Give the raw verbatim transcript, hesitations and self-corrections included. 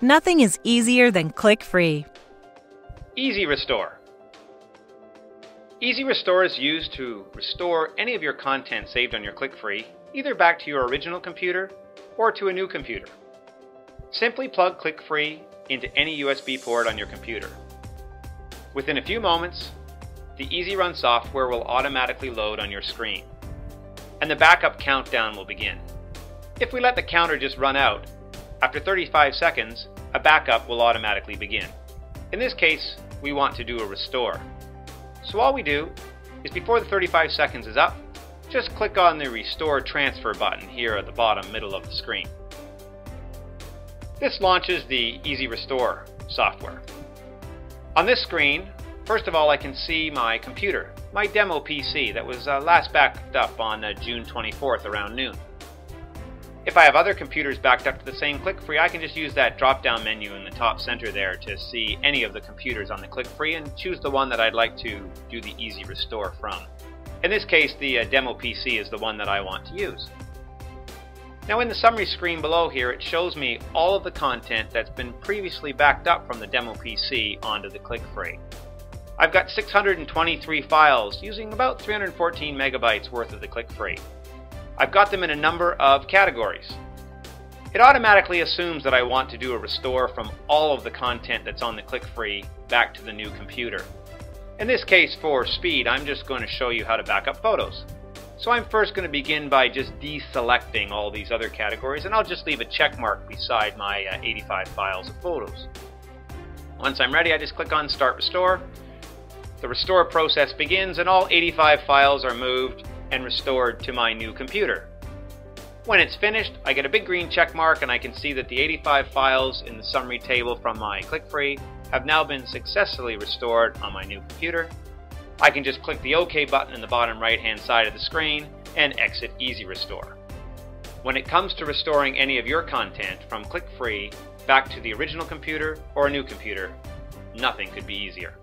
Nothing is easier than ClickFree. Easy Restore. Easy Restore is used to restore any of your content saved on your ClickFree, either back to your original computer or to a new computer. Simply plug ClickFree into any U S B port on your computer. Within a few moments, the Easy Run software will automatically load on your screen, and the backup countdown will begin. If we let the counter just run out, after thirty-five seconds, a backup will automatically begin. In this case, we want to do a restore. So all we do is, before the thirty-five seconds is up, just click on the Restore Transfer button here at the bottom middle of the screen. This launches the Easy Restore software. On this screen, first of all, I can see my computer, my demo P C that was uh, last backed up on uh, June twenty-fourth around noon. If I have other computers backed up to the same ClickFree, I can just use that drop-down menu in the top center there to see any of the computers on the ClickFree and choose the one that I'd like to do the Easy Restore from. In this case, the uh, demo P C is the one that I want to use. Now, in the summary screen below here, it shows me all of the content that's been previously backed up from the demo P C onto the ClickFree. I've got six hundred twenty-three files using about three hundred fourteen megabytes worth of the ClickFree. I've got them in a number of categories. It automatically assumes that I want to do a restore from all of the content that's on the ClickFree back to the new computer. In this case, for speed, I'm just going to show you how to back up photos. So I'm first going to begin by just deselecting all these other categories, and I'll just leave a check mark beside my uh, eighty-five files of photos. Once I'm ready, I just click on Start Restore. The restore process begins, and all eighty-five files are moved and restored to my new computer. When it's finished, I get a big green check mark, and I can see that the eighty-five files in the summary table from my ClickFree have now been successfully restored on my new computer. I can just click the OK button in the bottom right hand side of the screen and exit Easy Restore. When it comes to restoring any of your content from ClickFree back to the original computer or a new computer, nothing could be easier.